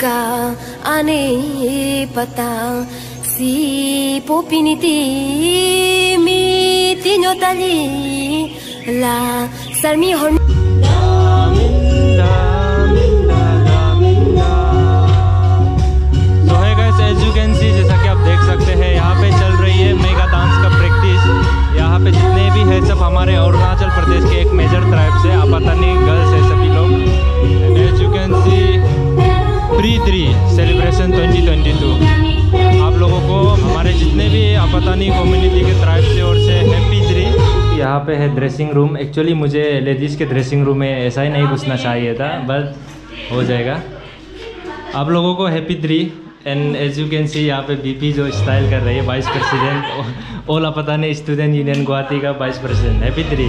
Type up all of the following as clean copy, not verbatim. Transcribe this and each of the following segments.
Ka ane pata si popiniti mi tinyo tali la salmi hon Apatani community के tribe से और से happy Dree. यहाँ पे है ड्रेसिंग रूम। एक्चुअली मुझे लेडीज़ के ड्रेसिंग रूम में ऐसा ही नहीं घुसना चाहिए था, बट हो जाएगा। आप लोगों को happy Dree and as you can see यहाँ पे बीपी जो स्टाइल कर रही है, 20% all Apatani student union Guwahati का 20%। हैप्पी ड्री।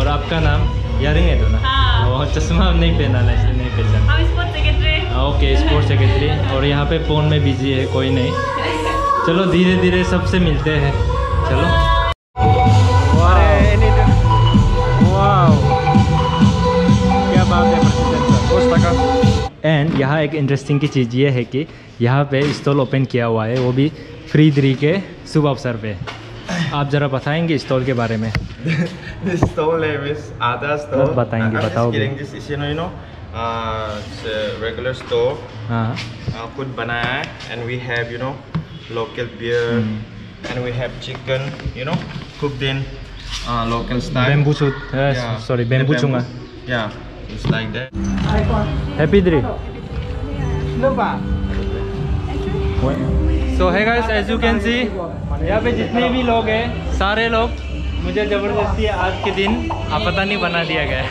और आपका नाम यारिंग है दोनों? और चश्मा नहीं पहना ना, इसलिए नहीं पहचाना। Okay, sports secretary. और यहाँ पे फ़ोन में बिजी है, कोई नहीं। चलो धीरे धीरे सबसे मिलते हैं। चलो क्या बात है। एंड यहाँ एक इंटरेस्टिंग की चीज़ ये है कि यहाँ पे स्टॉल ओपन किया हुआ है, वो भी फ्री ड्री के शुभ अवसर पे। आप ज़रा बताएंगे स्टॉल के बारे में? स्टॉल है मिस, आधा स्टॉल बताएंगे, बताओगे। रेगुलर स्टॉल खुद बनाया है and we have you know local beer and we have chicken, you know, cooked in local style. Bamboo shoot. Yeah. Sorry, bamboo chunga. Yeah, it's like that. Happy Dree. So hey guys, as you can see, यहाँ पे जितने भी लोग हैं, सारे लोग मुझे जबरदस्ती आज के दिन अपतानी बना दिया गया है।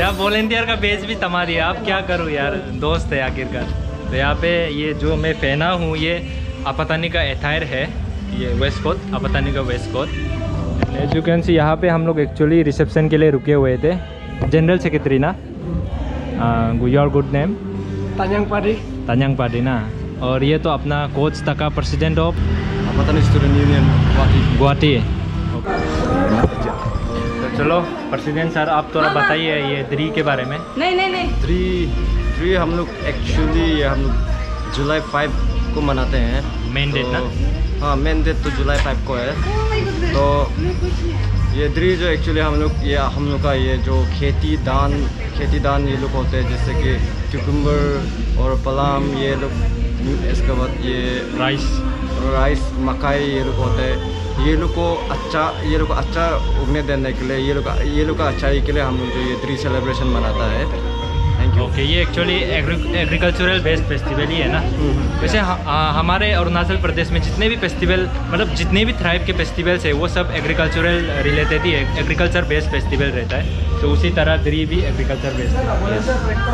यहाँ वॉलेंटियर का बेच भी तमा दिया। आप क्या करूँ यार, दोस्त है आखिरकार। तो यहाँ पे ये जो मैं पहना हूँ ये अपतानी का एथायर है, ये वेस्ट कोट, अपतानी का waistcoat. As you can see यहाँ पे हम लोग एक्चुअली रिसेप्शन के लिए रुके हुए थे। जनरल सेक्रेटरी ना, your good name? Tatyang Padi. Tatyang Padi ना। और ये तो अपना कोच तका, president of Apatani student union Guwahati. तो चलो प्रेसिडेंट सर, आप थोड़ा बताइए ये ड्री के बारे में। नहीं ड्री हम लोग एक्चुअली जुलाई 5 को मनाते हैं। मेन डेट ना? हाँ, मेन डेट तो जुलाई 5 को है। तो ये ड्री जो एक्चुअली हम लोग का ये जो खेती दान ये लोग होते हैं, जैसे कि क्यूकम्बर और पलाम, ये लोग। इसके बाद ये राइस मकाई ये लोग होते हैं। ये लोग को अच्छा उम्मीद देने के लिए, ये लोग का अच्छाई के लिए हम लोग जो ये ड्री सेलिब्रेशन मनाता है। ओके, ये एक्चुअली एग्रीकल्चरल बेस्ड फेस्टिवल ही है ना। वैसे हमारे अरुणाचल प्रदेश में जितने भी फेस्टिवल, मतलब जितने भी ट्राइब के फेस्टिवल्स है, वो सब एग्रीकल्चरल रिलेटेड ही है, एग्रीकल्चर बेस्ड फेस्टिवल रहता है। तो उसी तरह ड्री भी एग्रीकल्चर बेस्ड।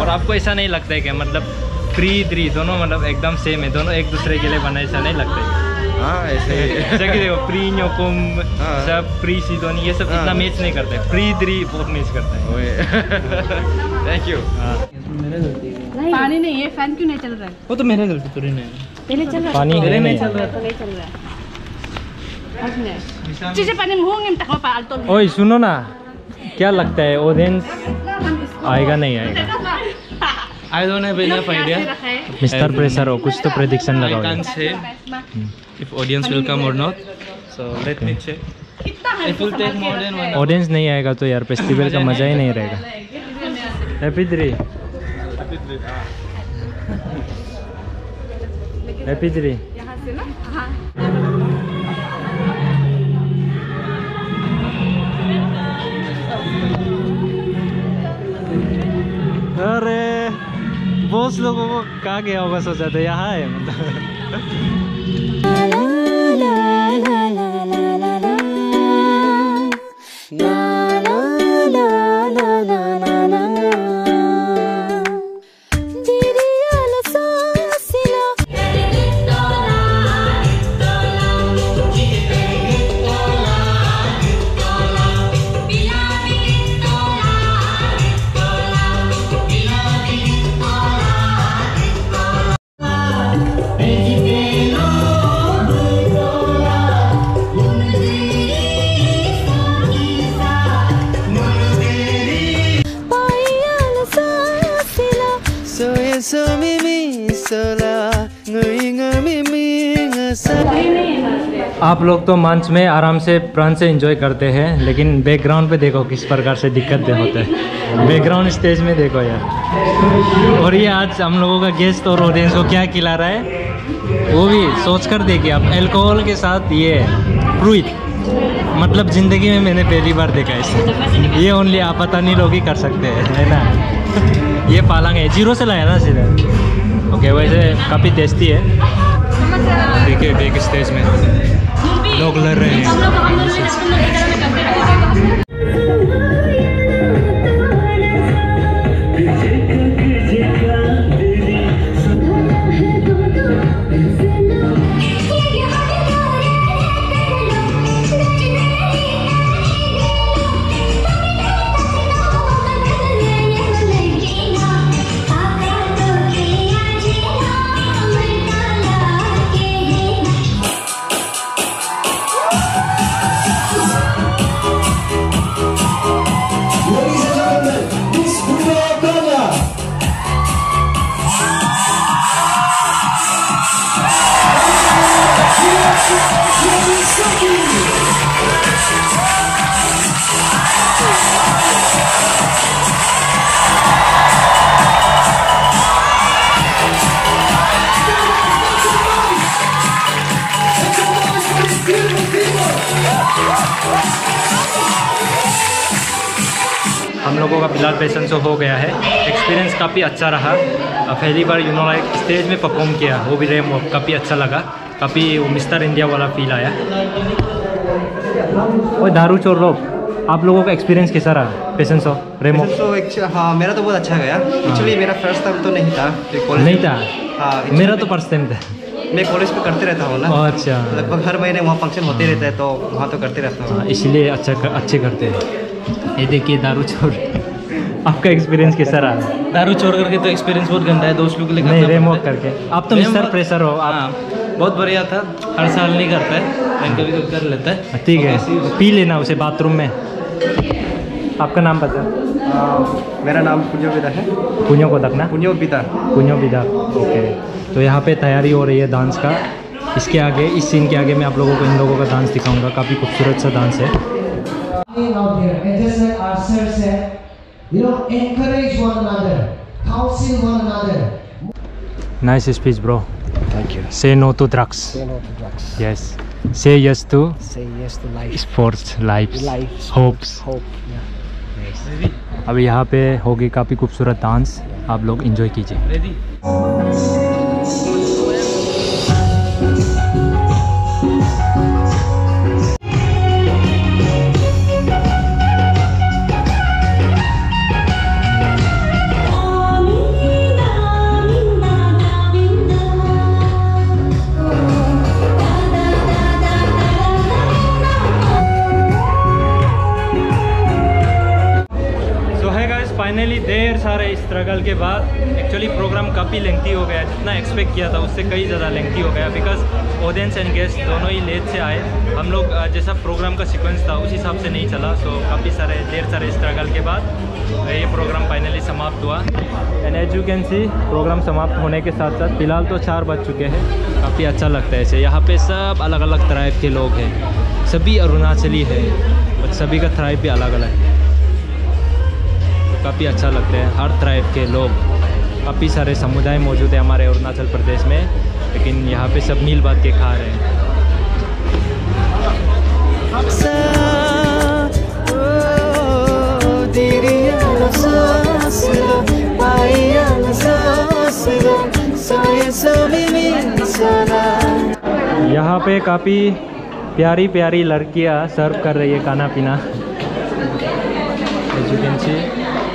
और आपको ऐसा नहीं लगता है कि मतलब फ्री ड्री दोनों मतलब एकदम सेम है, दोनों एक दूसरे के लिए बना, ऐसा नहीं लगता है? हाँ, ऐसे जैसे कि देखो फ्री न्योकुम सब, फ्री सीजोनी, ये सब इतना मैच नहीं करते। फ्री ड्री बहुत मैच करते हैं। Thank you. पानी नहीं है, फैन क्यों नहीं चल रहा है? वो तो मेरा गलती थोड़ी ना है, पहले चल रहा है। पानी पहले नहीं चल रहा था, नहीं चल रहा है। चीजें पानी मुंह में तक पालतो। ओए सुनो ना, क्या लगता है ऑडियंस आएगा नहीं आएगा? I don't have enough idea mister pressure, और कुछ तो प्रेडिक्शन लगाओ। I can say if audience will come or not, so let me check. It will take more than 1 hour. Audience नहीं आएगा तो यार फेस्टिवल का मजा ही नहीं रहेगा। Happy Dree, happy Dree. यहाँ से ना, अरे बहुत लोगों को कहाँ गया होगा, सोचा था यहाँ है मतलब। आप लोग तो मंच में आराम से प्राण से एंजॉय करते हैं, लेकिन बैकग्राउंड पे देखो किस प्रकार से दिक्कतें होते हैं। बैकग्राउंड स्टेज में देखो यार। और ये आज हम लोगों का गेस्ट और ऑडियंस को क्या खिला रहा है वो भी सोच कर देखिए आप। अल्कोहल के साथ ये फ्रूट, मतलब ज़िंदगी में मैंने पहली बार देखा इसे। ये ओनली आपातानी लोग ही कर सकते हैं, है ना। ये पालंग है, जीरो से लाया ना सीधा। ओके, वैसे काफ़ी टेस्टी है। देखिए बैक स्टेज में लोग लड़ रहे हैं। हम लोगों का फिलहाल पैशन शो हो गया है। एक्सपीरियंस काफ़ी अच्छा रहा। पहली बार लाइक स्टेज में परफॉर्म किया, वो भी रैम वॉक काफ़ी अच्छा लगा। काफ़ी मिस्टर इंडिया वाला फील आया। और दारू चोर लोग, आप लोगों का एक्सपीरियंस कैसा रहा पैशन शो रैम वॉक? हाँ, मेरा तो बहुत अच्छा गया। एक्चुअली मेरा फर्स्ट टाइम तो नहीं था, नहीं था। हाँ, मेरा तो फर्स्ट टाइम था। मैं कॉलेज पे करते रहता हूँ ना। अच्छा, लगभग हर महीने वहाँ फंक्शन होते रहता है, तो वहाँ तो करते रहता हूँ, इसलिए अच्छे करते हैं। ये देखिए दारू चोर। आपका एक्सपीरियंस कैसा रहा? दारू चोर करके तो एक्सपीरियंस बहुत गंदा है दोस्तों के लिए। नहीं, रेमोक करके आप तो मिस्टर प्रेशर हो आप। हाँ, बहुत बढ़िया था। हर साल नहीं करता है, कभी कभी कर लेता है। ठीक है, पी लेना उसे बाथरूम में। आपका नाम पता? मेरा नाम पुंजो पिधा है। पुंजो को देखना, पुंजो पिधा। पुंजो पिधा, ओके। तो यहाँ पे तैयारी हो रही है डांस का। इसके आगे, इस सीन के आगे मैं आप लोगों को इन लोगों का डांस दिखाऊंगा। काफ़ी खूबसूरत सा डांस है। Nice speech bro, thank you. Say no to drugs, yes. Say yes to sports, life, hopes. अब यहाँ पे होगी काफ़ी खूबसूरत डांस, आप लोग एंजॉय कीजिए। फाइनली देर सारे स्ट्रगल के बाद एक्चुअली प्रोग्राम काफ़ी लेंथी हो गया। जितना एक्सपेक्ट किया था उससे कई ज़्यादा लेंथी हो गया, बिकॉज ऑडियंस एंड गेस्ट दोनों ही लेट से आए। हम लोग जैसा प्रोग्राम का सीक्वेंस था उस हिसाब से नहीं चला। सो काफ़ी सारे देर सारे स्ट्रगल के बाद ये प्रोग्राम फाइनली समाप्त हुआ। And as you can see, programme समाप्त होने के साथ साथ फिलहाल तो 4 बज चुके हैं। काफ़ी अच्छा लगता है ऐसे। यहाँ पे सब अलग अलग ट्राइब के लोग हैं, सभी अरुणाचली है, और सभी का ट्राइब भी अलग अलग है। काफ़ी अच्छा लगता है। हर ट्राइब के लोग, काफ़ी सारे समुदाय मौजूद है हमारे अरुणाचल प्रदेश में, लेकिन यहाँ पे सब मिल बांट के खा रहे हैं। यहाँ पे काफ़ी प्यारी प्यारी लड़कियाँ सर्व कर रही है खाना पीना।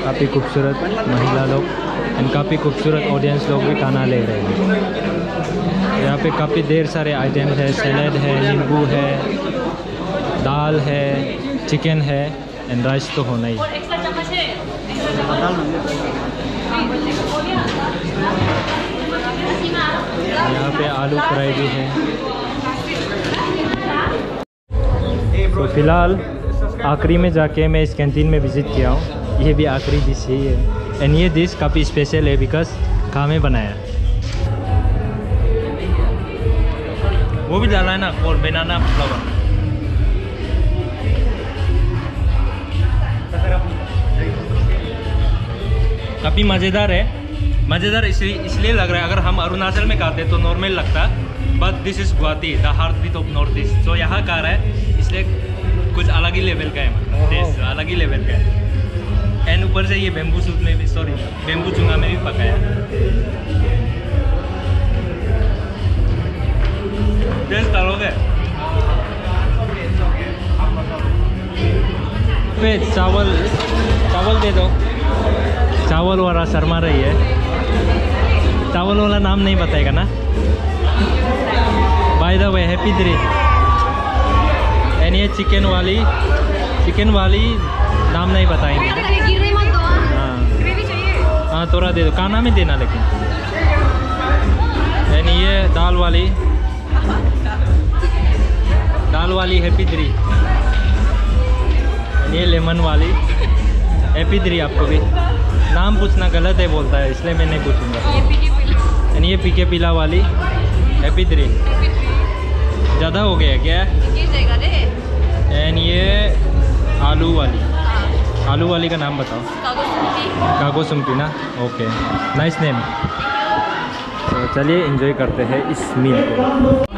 काफ़ी खूबसूरत महिला लोग एंड काफ़ी खूबसूरत ऑडियंस लोग भी खाना ले रहे हैं। यहाँ पे काफ़ी ढेर सारे आइटम्स है। सैलेड है, नींबू है, दाल है, चिकन है, एंड राइस तो होना ही। यहाँ पे आलू फ्राई भी है। तो फिलहाल आखिरी में जाके मैं इस कैंटीन में विज़िट किया हूँ। ये भी आखिरी डिश ही है, एंड ये डिश काफ़ी स्पेशल है बिकॉज खा में बनाया। वो भी डाला है ना, और बनाना फ्लावर। काफ़ी मज़ेदार है, मज़ेदार इसलिए लग रहा है। अगर हम अरुणाचल में खाते तो नॉर्मल लगता, but this is Guwahati, the heartbeat of north east. तो यहाँ का रहा है इसलिए कुछ अलग ही लेवल का है, टेस्ट अलग ही लेवल का है। एंड ऊपर से ये बेम्बू सूट में भी, सॉरी बेम्बू चूंगा में भी पकाया। टेस्ट अलग है। चावल चावल दे दो। चावल वाला शर्मा रही है, चावल वाला नाम नहीं बताएगा ना। By the way happy Dree. And ये चिकन वाली नाम नहीं बताएंगे। हाँ हाँ थोड़ा दे दो, खाना में देना लेकिन। एंड ये दाल वाली हैप्पी ड्री। ये लेमन वाली हैप्पी ड्री। आपको भी नाम पूछना गलत है बोलता है, इसलिए मैं नहीं पूछूंगा। ये पीके पिला वाली हैप्पी ड्री। ज़्यादा हो गया क्या? एंड ये आलू वाली का नाम बताओ। कागो सुम्पी ना, ओके नाइस नेम। तो चलिए एंजॉय करते हैं इस मील को।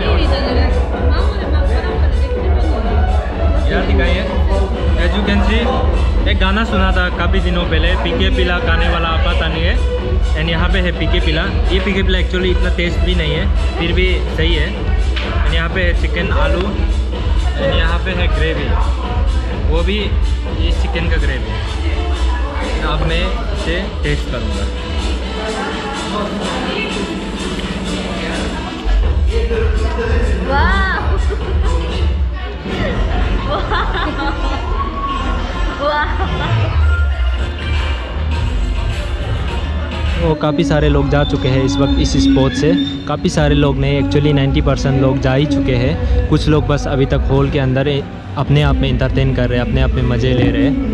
एज यू कैन सी, एक गाना सुना था काफ़ी दिनों पहले, पीके पिला गाने वाला आपातानी है। एंड यहाँ पे है पीके पिला। ये पीके पिला एक्चुअली इतना टेस्ट भी नहीं है, फिर भी सही है। एंड यहाँ पे है चिकन आलू। एंड यहाँ पे है ग्रेवी, वो भी इस चिकन का ग्रेवी। अब मैं इसे टेस्ट करूँगा। वो काफ़ी सारे लोग जा चुके हैं इस वक्त इस स्पॉट से। काफ़ी सारे लोग ने एक्चुअली 90% लोग जा ही चुके हैं। कुछ लोग बस अभी तक हॉल के अंदर अपने आप में इंटरटेन कर रहे हैं, अपने आप में मज़े ले रहे हैं।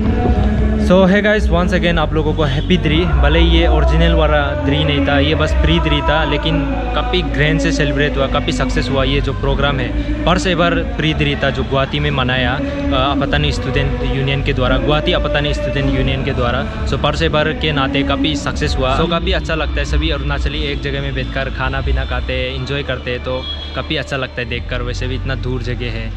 सो है गाइस, वंस अगेन आप लोगों को हैप्पी ड्री। भले ये ओरिजिनल वाला ड्री नहीं था, ये बस प्री ड्री था, लेकिन काफ़ी ग्रैंड से सेलिब्रेट हुआ, काफ़ी सक्सेस हुआ ये जो प्रोग्राम है। फर्स्ट एवर प्री ड्री था जो गुवाहाटी में मनाया अपतानी स्टूडेंट यूनियन के द्वारा, गुवाहाटी अपतानी स्टूडेंट यूनियन के द्वारा। सो फर्स्ट एवर के नाते काफ़ी सक्सेस हुआ। सो काफ़ी अच्छा लगता है, सभी अरुणाचली एक जगह में बैठकर खाना पीना खाते हैं, इंजॉय करते हैं, तो काफ़ी अच्छा लगता है देखकर। वैसे भी इतना दूर जगह है।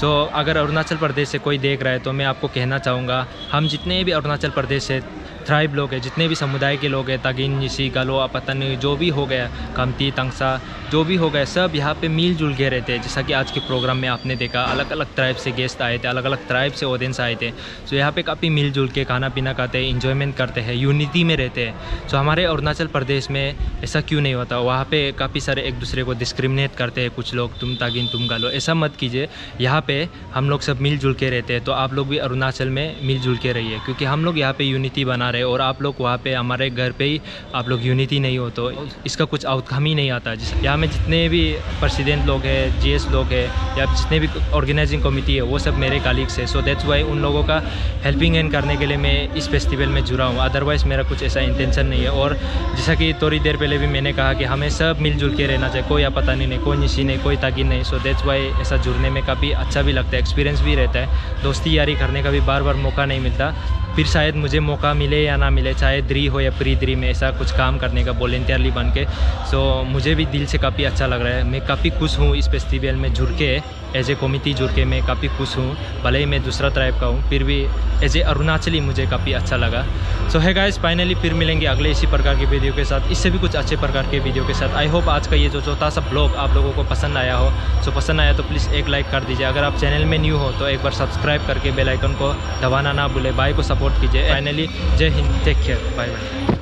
सो अगर अरुणाचल प्रदेश से कोई देख रहा है तो मैं आपको कहना चाहूँगा, हम जितने भी अरुणाचल प्रदेश से ट्राइब लोग हैं, जितने भी समुदाय के लोग हैं, तागिन, निशी, गालो, अपतानी, जो भी हो गया, कमती, तंगसा, जो भी हो गया, सब यहाँ पे मिलजुल के रहते हैं। जैसा कि आज के प्रोग्राम में आपने देखा, अलग अलग ट्राइब से गेस्ट आए थे, अलग अलग ट्राइब से ऑडियंस आए थे। सो यहाँ पे काफ़ी मिलजुल के खाना पीना खाते हैं, इंजॉयमेंट करते हैं, यूनिटी में रहते हैं। सो हमारे अरुणाचल प्रदेश में ऐसा क्यों नहीं होता? वहाँ पर काफ़ी सारे एक दूसरे को डिस्क्रिमिनेट करते हैं कुछ लोग, तुम तागिन, तुम गालो। ऐसा मत कीजिए, यहाँ पर हम लोग सब मिलजुल के रहते हैं। तो आप लोग भी अरुणाचल में मिलजुल के रहिए, क्योंकि हम लोग यहाँ पर यूनिटी बना रहे, और आप लोग वहाँ पे हमारे घर पे ही आप लोग यूनिटी नहीं हो तो इसका कुछ आउटकम ही नहीं आता। यहाँ में जितने भी प्रेसिडेंट लोग हैं, जीएस लोग हैं, या जितने भी ऑर्गेनाइजिंग कमेटी है, वो सब मेरे कलीग्स है। सो दैट्स वाई उन लोगों का हेल्पिंग हैंड करने के लिए मैं इस फेस्टिवल में जुड़ा हूँ, अदरवाइज़ मेरा कुछ ऐसा इंटेंशन नहीं है। और जैसा कि थोड़ी देर पहले भी मैंने कहा कि हमें सब मिलजुल के रहना चाहिए, कोई अपतानी नहीं, कोई निशी नहीं, कोई तागिन नहीं। सो दैट्स वाई ऐसा जुड़ने में काफ़ी अच्छा भी लगता है, एक्सपीरियंस भी रहता है। दोस्ती यारी करने का भी बार बार मौका नहीं मिलता, फिर शायद मुझे मौका मिले या ना मिले, चाहे ड्री हो या प्री ड्री में ऐसा कुछ काम करने का वॉलेंटियरली बन के। सो मुझे भी दिल से काफ़ी अच्छा लग रहा है, मैं काफ़ी खुश हूँ इस फेस्टिवल में जुड़ के। एज ए कमिटी जुड़ के मैं काफ़ी खुश हूँ, भले ही मैं दूसरा ट्राइब का हूँ, फिर भी एज ए अरुणाचली मुझे काफ़ी अच्छा लगा। सो है गाइस, फाइनली फिर मिलेंगे अगले इसी प्रकार के वीडियो के साथ, इससे भी कुछ अच्छे प्रकार के वीडियो के साथ। आई होप आज का ये जो छोटा सा ब्लॉग आप लोगों को पसंद आया हो। सो पसंद आया तो प्लीज़ एक लाइक कर दीजिए। अगर आप चैनल में न्यू हो तो एक बार सब्सक्राइब करके बेल आइकन को दबाना ना भूलें। बाय को सपोर्ट कीजिए। फाइनली जय Hind, take care, bye bye.